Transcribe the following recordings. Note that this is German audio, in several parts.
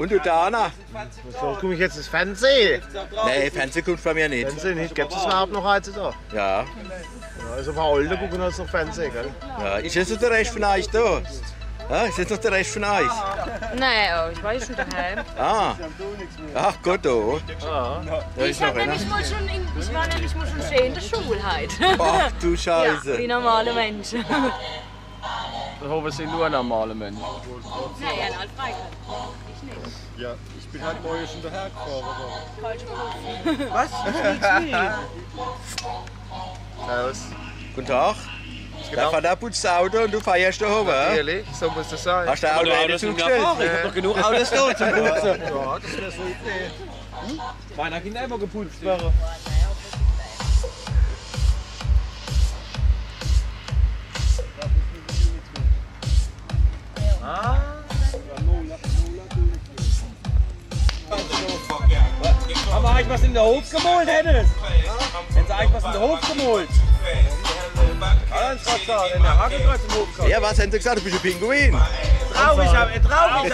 Und du da, Anna? So gucke ich jetzt das Fernsehen? Nein, Fernsehen kommt von mir nicht. Fernsehen nicht? Gibt es das überhaupt noch heute da? Ja. Ja, also ein paar Alte gucken uns noch Fernsehen, gell? Ja, ist jetzt noch der Rest von euch da? Ja, ist jetzt noch der Rest von euch? Nein, ich war ja schon daheim. Ah, ach Gott, oh. Ja. Da ist noch einer. Ich war nämlich mal schon schön in der Schule heute. Ach du Scheiße. Ja, wie normale Menschen. Ich hoffe, es sind nur normale Menschen. Nein, ja, ein Altbreiter. Ich nicht. Ja, ich bin halt morgen schon daher gefahren. Was? Servus. Guten Tag. Der Vater putzt das Auto und du feierst da oben. Natürlich, so muss das sein. Hast du auch Autos zugestellt? Ich hab noch genug Autos da zum Putzen. Ja, das wäre so eine Idee. Meiner Kinder immer geputzt werden. Haben wir eigentlich was in den Hof gemalt, Hennes? Hätten sie eigentlich was in den Hof gemalt? Ja, was haben sie gesagt? Du bist ein Pinguin. Ein traurig,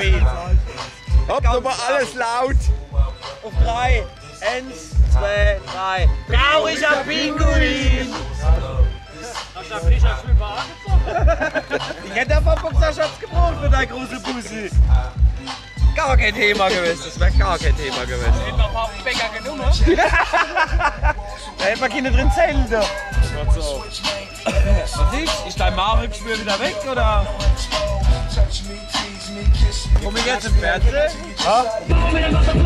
Pinguin. Hopp, nochmal alles laut. Auf 3. 1, 2, 3. Trauriger Pinguin. Hast du da Fischer Schwimmer angezogen? Ich hätte ja vom Boxerschatz gebraucht für deine große Bussi. Gar kein Thema gewesen, das wäre gar kein Thema gewesen. Ich hätte noch ein paar Bäcker genommen. Da hätte man keine drin zählen doch. So. Was ist? Ist dein Marek-Schwür wieder weg, oder? Komm ich jetzt ins Fernsehen? Ja?